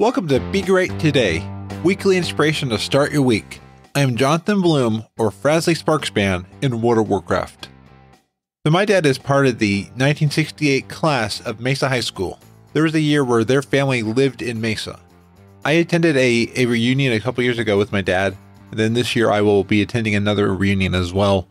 Welcome to Be Great Today, weekly inspiration to start your week. I am Jonathan Bloom, or Frazzly Sparksbane, in World of Warcraft. So my dad is part of the 1968 class of Mesa High School. There was a year where their family lived in Mesa. I attended a reunion a couple years ago with my dad, and then this year I will be attending another reunion as well.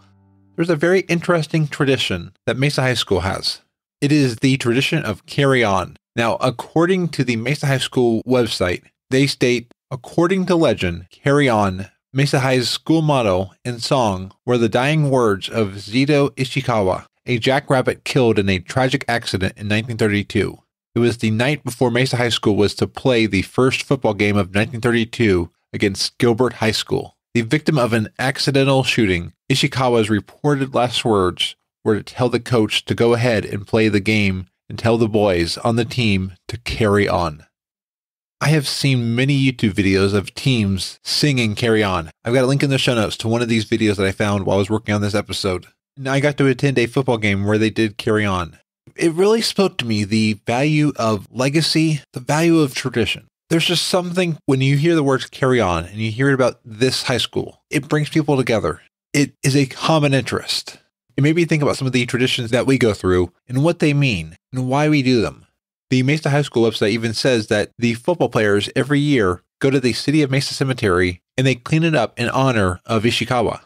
There's a very interesting tradition that Mesa High School has. It is the tradition of carry-on. Now, according to the Mesa High School website, they state, according to legend, carry on, Mesa High's school motto and song were the dying words of Zeddo Ishikawa, a jackrabbit killed in a tragic accident in 1932. It was the night before Mesa High School was to play the first football game of 1932 against Gilbert High School. The victim of an accidental shooting, Ishikawa's reported last words were to tell the coach to go ahead and play the game and tell the boys on the team to carry on. I have seen many YouTube videos of teams singing carry on. I've got a link in the show notes to one of these videos that I found while I was working on this episode. And I got to attend a football game where they did carry on. It really spoke to me the value of legacy, the value of tradition. There's just something when you hear the words carry on and you hear it about this high school, it brings people together. It is a common interest. It made me think about some of the traditions that we go through and what they mean and why we do them. The Mesa High School website even says that the football players every year go to the city of Mesa Cemetery and they clean it up in honor of Ishikawa.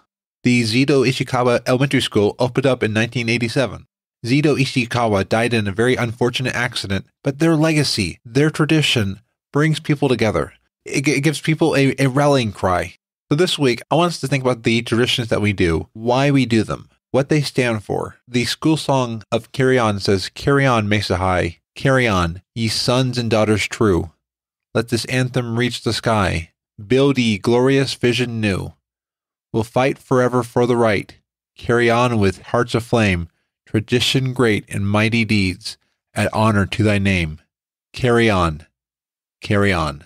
The Zeddo Ishikawa Elementary School opened up in 1987. Zeddo Ishikawa died in a very unfortunate accident, but their legacy, their tradition, brings people together. It gives people a rallying cry. So this week, I want us to think about the traditions that we do, why we do them, what they stand for. The school song of Carry On says, "Carry on, Mesa High, carry on, ye sons and daughters true. Let this anthem reach the sky, build ye glorious vision new. We'll fight forever for the right, carry on with hearts aflame, tradition great and mighty deeds, add honor to thy name. Carry on, carry on."